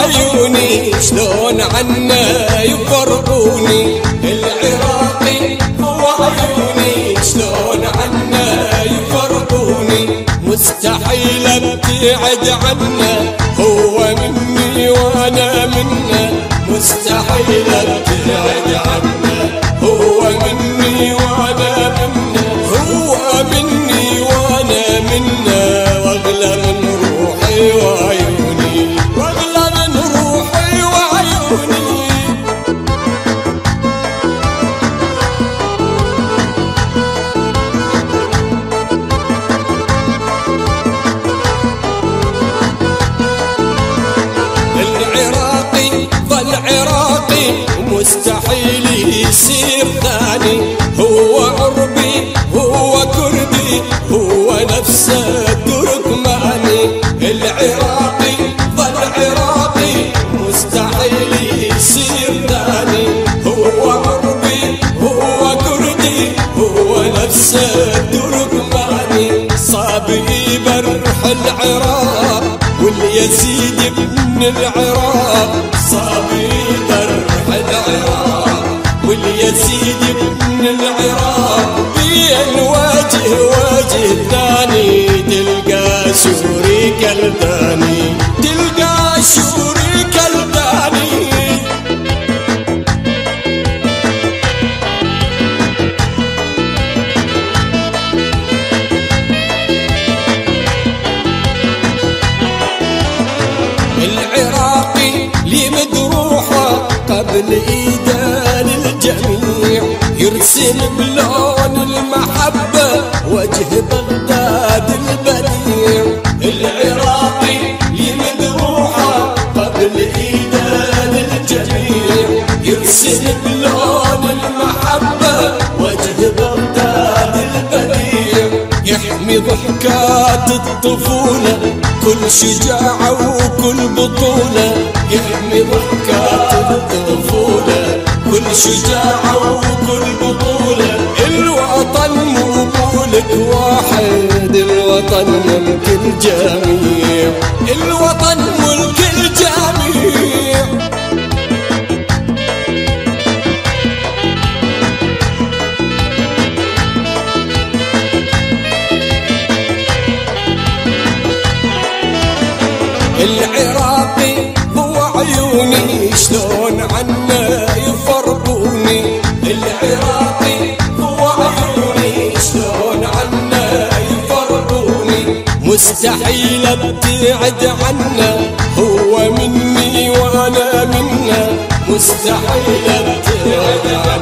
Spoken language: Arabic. عيوني شلون عنا يفرقوني العراقي هو عيوني شلون عنا يفرقوني مستحيل ابتعد عنا هو مني وانا منه مستحيل ابتعد عنا هو مني وانا منه هو مني وانا منه واغلى من روحي وعيوني واغلى من روحي وعيوني العراقي ظل عراقي ومستحيل يصير ثاني هو عربي هو كردي هو نفسه تركماني العراقي ظل عراقي مستحيل يصير ثاني هو عربي هو كردي هو نفسه تركماني صاب يبرح العراق واليزيد ابن العراق صاب يبرح العراق واليزيد ابن العراق بين واجه واجه ثاني تلقى شوري كالداني تلقى شوري كالداني العراقي لي مدروحه قبل ايده للجميع يرسم بلون المحبه وجه بغداد البديع العراقي لي مدروحه قبل ايده للجميع يرسم بلون المحبه وجه بغداد البديع يحمي ضحكات الطفوله كل شجاعة وكل بطولة يحمي ضحكات الطفولة كل شجاعة وكل بطولة الوطن مو ملك واحد الوطن ملك الجميع الوطن ملك الجميع العراقي هو عيوني شلون عنا يفرقوني العراقي هو عيوني شلون عنا يفرقوني مستحيل ابتعد عنا هو مني وانا منه مستحيل ابتعد عنا